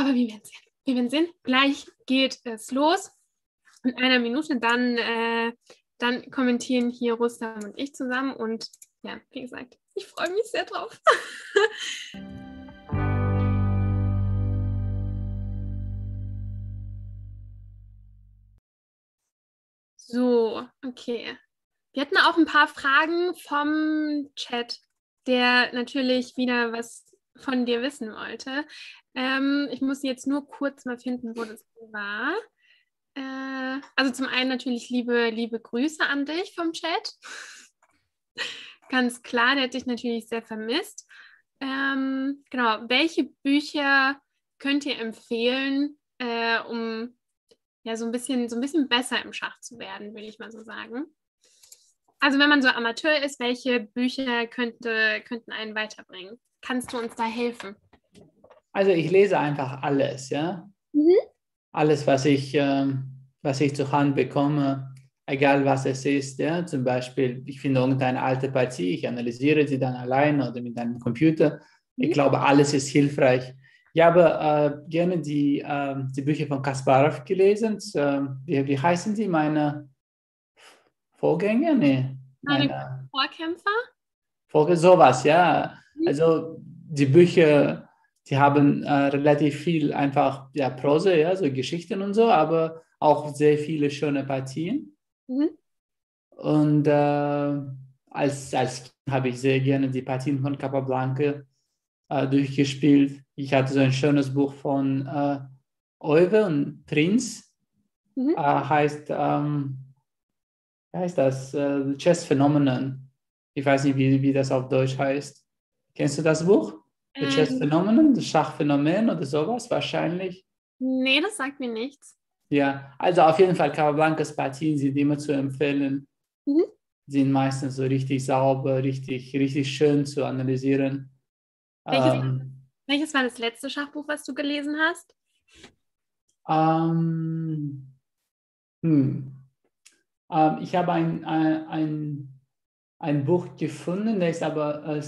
Aber wir werden sehen. Wir werden sehen. Gleich geht es los. In einer Minute. Dann kommentieren hier Rustam und ich zusammen. Und ja, wie gesagt, ich freue mich sehr drauf. So, okay. Wir hatten auch ein paar Fragen vom Chat, der natürlich wieder was von dir wissen wollte. Ich muss jetzt nur kurz mal finden, wo das war. Also zum einen natürlich liebe Grüße an dich vom Chat. Ganz klar, der hat dich natürlich sehr vermisst. Genau, welche Bücher könnt ihr empfehlen, um ja so ein bisschen besser im Schach zu werden, würde ich mal so sagen. Also wenn man so Amateur ist, welche Bücher könnten einen weiterbringen? Kannst du uns da helfen? Also ich lese einfach alles, ja. Mhm. Alles, was ich zur Hand bekomme, egal was es ist, ja. Zum Beispiel, ich finde irgendeine alte Partie, ich analysiere sie dann alleine oder mit einem Computer. Mhm. Ich glaube, alles ist hilfreich. Ich habe gerne die Bücher von Kasparov gelesen. Wie heißen die? Meine Vorgänger? Nee. Meine Vorkämpfer? Sowas, ja. Also die Bücher, die haben relativ viel einfach ja, Prose, ja, so Geschichten und so, aber auch sehr viele schöne Partien. Mhm. Und als Kind habe ich sehr gerne die Partien von Capablanca durchgespielt. Ich hatte so ein schönes Buch von Euwe und Prinz. Mhm. Heißt das? Chess Phenomenon. Ich weiß nicht, wie das auf Deutsch heißt. Kennst du das Buch? The Chess Phenomenon, das Schachphänomen oder sowas wahrscheinlich? Nee, das sagt mir nichts. Ja, also auf jeden Fall Capablancas Partien sind immer zu empfehlen. Mhm. Sind meistens so richtig sauber, richtig schön zu analysieren. Welches war das letzte Schachbuch, was du gelesen hast? Ich habe ein Buch gefunden, das ist aber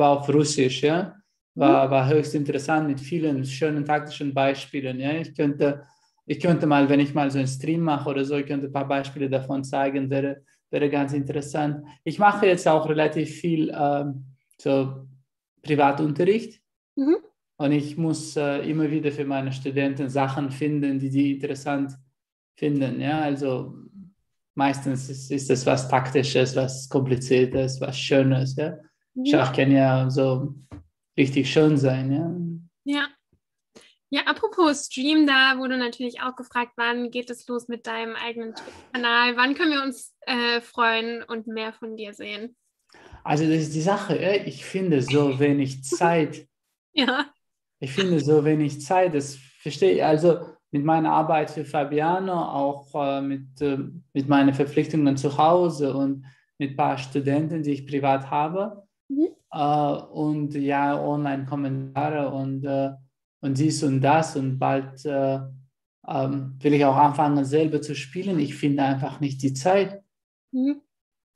auf Russisch, ja. War höchst interessant mit vielen schönen taktischen Beispielen. Ja. Ich könnte mal, wenn ich mal so einen Stream mache oder so, ich könnte ein paar Beispiele davon zeigen, wäre ganz interessant. Ich mache jetzt auch relativ viel so Privatunterricht. Mhm. Und ich muss immer wieder für meine Studenten Sachen finden, die interessant finden. Ja. Also meistens ist es was Taktisches, was Kompliziertes, was Schönes. Ja. Schach kann ja so richtig schön sein, ja. Ja. Ja, apropos Stream, da wurde natürlich auch gefragt, wann geht es los mit deinem eigenen Kanal? Wann können wir uns freuen und mehr von dir sehen? Also das ist die Sache, ich finde so wenig Zeit. Ja. Ich finde so wenig Zeit, das verstehe ich. Also mit meiner Arbeit für Fabiano, auch mit meinen Verpflichtungen zu Hause und mit ein paar Studenten, die ich privat habe. Und ja, Online-Kommentare und dies und das. Und bald will ich auch anfangen, selber zu spielen. Ich finde einfach nicht die Zeit. Mhm.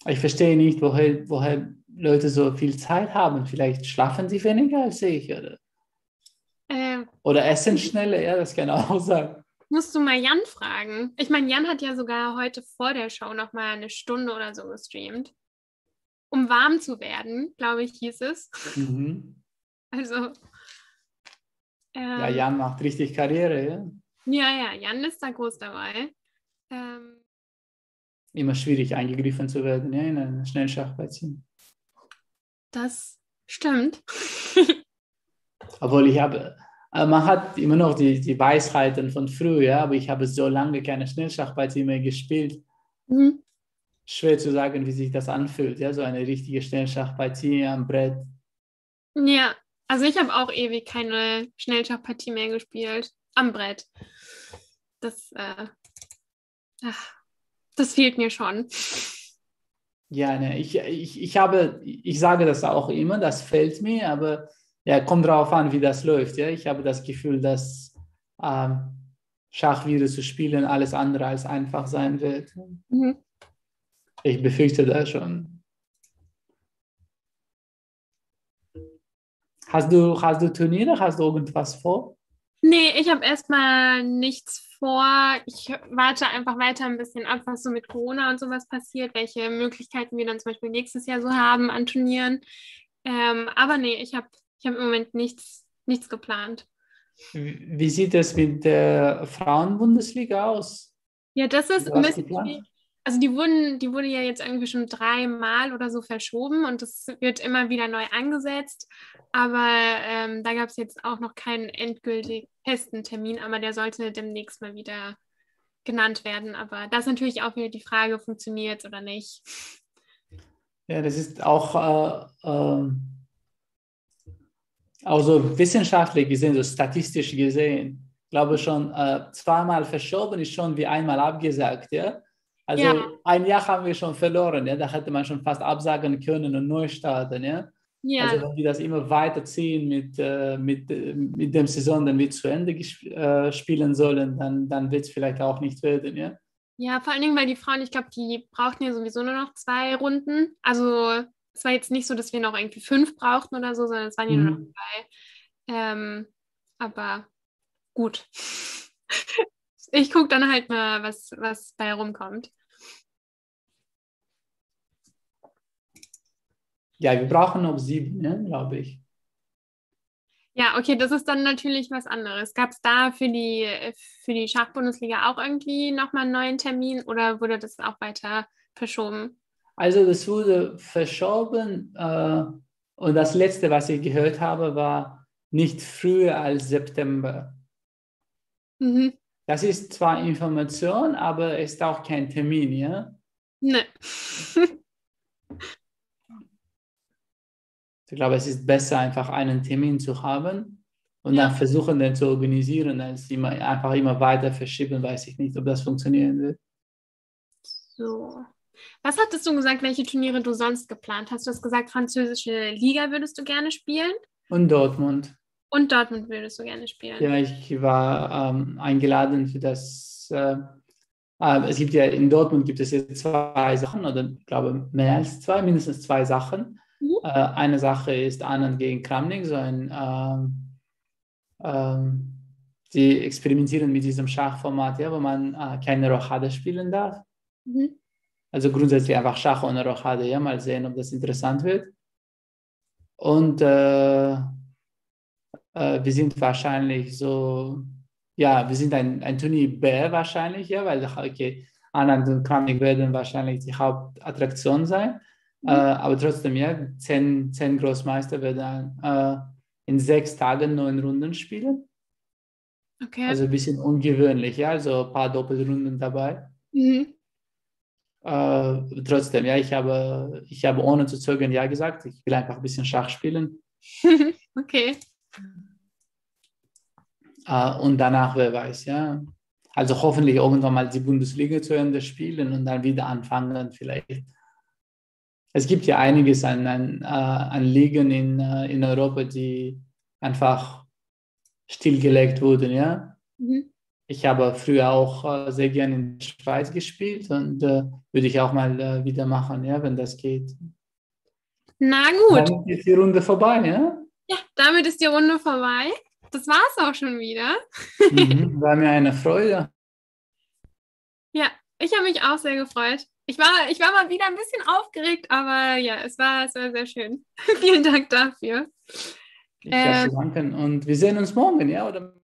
Ich verstehe nicht, woher Leute so viel Zeit haben. Vielleicht schlafen sie weniger als ich. Oder essen schneller, ja, das kann auch sein. Musst du mal Jan fragen. Ich meine, Jan hat ja sogar heute vor der Show nochmal eine Stunde oder so gestreamt. Um warm zu werden, glaube ich, hieß es. Mhm. Also. Ja, Jan macht richtig Karriere, ja? Ja, Jan ist da groß dabei. Immer schwierig eingegriffen zu werden, ja, in einer schnellen Schachpartie. Das stimmt. Obwohl man hat immer noch die Weisheiten von früher, ja? Aber ich habe so lange keine Schnellschachpartie mehr gespielt. Mhm. Schwer zu sagen, wie sich das anfühlt, ja, so eine richtige Schnellschachpartie am Brett. Ja, also ich habe auch ewig keine Schnellschachpartie mehr gespielt am Brett. Das fehlt mir schon. Ja, ne, ich sage das auch immer, das fehlt mir, aber ja, kommt drauf an, wie das läuft. Ja, ich habe das Gefühl, dass Schach wieder zu spielen alles andere als einfach sein wird. Mhm. Ich befürchte das schon. Hast du Turniere? Hast du irgendwas vor? Nee, ich habe erstmal nichts vor. Ich warte einfach weiter ein bisschen ab, was so mit Corona und sowas passiert, welche Möglichkeiten wir dann zum Beispiel nächstes Jahr so haben an Turnieren. Aber nee, ich hab im Moment nichts geplant. Wie sieht es mit der Frauenbundesliga aus? Ja, das ist ein bisschen... Also die wurde ja jetzt irgendwie schon 3-mal oder so verschoben und das wird immer wieder neu angesetzt. Aber da gab es jetzt auch noch keinen endgültig festen Termin, aber der sollte demnächst mal wieder genannt werden. Aber das ist natürlich auch wieder die Frage, funktioniert es oder nicht? Ja, das ist auch also wissenschaftlich gesehen, so statistisch gesehen, glaube schon 2-mal verschoben ist schon wie 1-mal abgesagt, ja? Also ja. Ein Jahr haben wir schon verloren, ja? Da hätte man schon fast absagen können und neu starten. Ja? Ja. Also wenn wir das immer weiterziehen mit dem Saison, dann wird zu Ende spielen sollen, dann wird es vielleicht auch nicht werden. Ja? Ja, vor allen Dingen, weil die Frauen, ich glaube, die brauchten ja sowieso nur noch 2 Runden. Also es war jetzt nicht so, dass wir noch irgendwie 5 brauchten oder so, sondern es waren ja nur noch 2. Aber gut. Ich gucke dann halt mal, was bei rumkommt. Ja, wir brauchen noch 7, ne, glaube ich. Ja, okay, das ist dann natürlich was anderes. Gab es da für die Schachbundesliga auch irgendwie nochmal einen neuen Termin oder wurde das auch weiter verschoben? Also das wurde verschoben und das Letzte, was ich gehört habe, war nicht früher als September. Mhm. Das ist zwar Information, aber ist auch kein Termin, ja? Nee. Ich glaube, es ist besser, einfach einen Termin zu haben und dann versuchen, den zu organisieren, als immer weiter verschieben. Weiß ich nicht, ob das funktionieren wird. So. Was hattest du gesagt, welche Turniere du sonst geplant hast? Du hast gesagt, französische Liga würdest du gerne spielen. Und Dortmund. Und Dortmund würdest du gerne spielen. Ja, ich war eingeladen für das... es gibt ja in Dortmund gibt es jetzt 2 Sachen, oder ich glaube mehr als 2, mindestens 2 Sachen. Mhm. Eine Sache ist Anand gegen Kramnik, so ein... die experimentieren mit diesem Schachformat, ja, wo man keine Rochade spielen darf. Mhm. Also grundsätzlich einfach Schach ohne Rochade, ja, mal sehen, ob das interessant wird. Und... wir sind wahrscheinlich so, ja, wir sind ein Turnier B wahrscheinlich, ja, weil okay, Anand und Kramnik werden wahrscheinlich die Hauptattraktion sein, aber trotzdem, ja, 10 Großmeister werden in 6 Tagen 9 Runden spielen. Okay. Also ein bisschen ungewöhnlich, ja, also ein paar Doppelrunden dabei. Mhm. Trotzdem, ja, ich habe ohne zu zögern ja gesagt, ich will einfach ein bisschen Schach spielen. Okay. Und danach, wer weiß, ja. Also hoffentlich irgendwann mal die Bundesliga zu Ende spielen und dann wieder anfangen vielleicht. Es gibt ja einiges an Ligen in Europa, die einfach stillgelegt wurden, ja. Mhm. Ich habe früher auch sehr gerne in der Schweiz gespielt und würde ich auch mal wieder machen, ja, wenn das geht. Na gut. Dann ist die Runde vorbei, ja. Ja, damit ist die Runde vorbei. Das war es auch schon wieder. War mir eine Freude. Ja, ich habe mich auch sehr gefreut. Ich war mal wieder ein bisschen aufgeregt, aber ja, es war sehr schön. Vielen Dank dafür. Ich darf danken und wir sehen uns morgen, ja? Oder?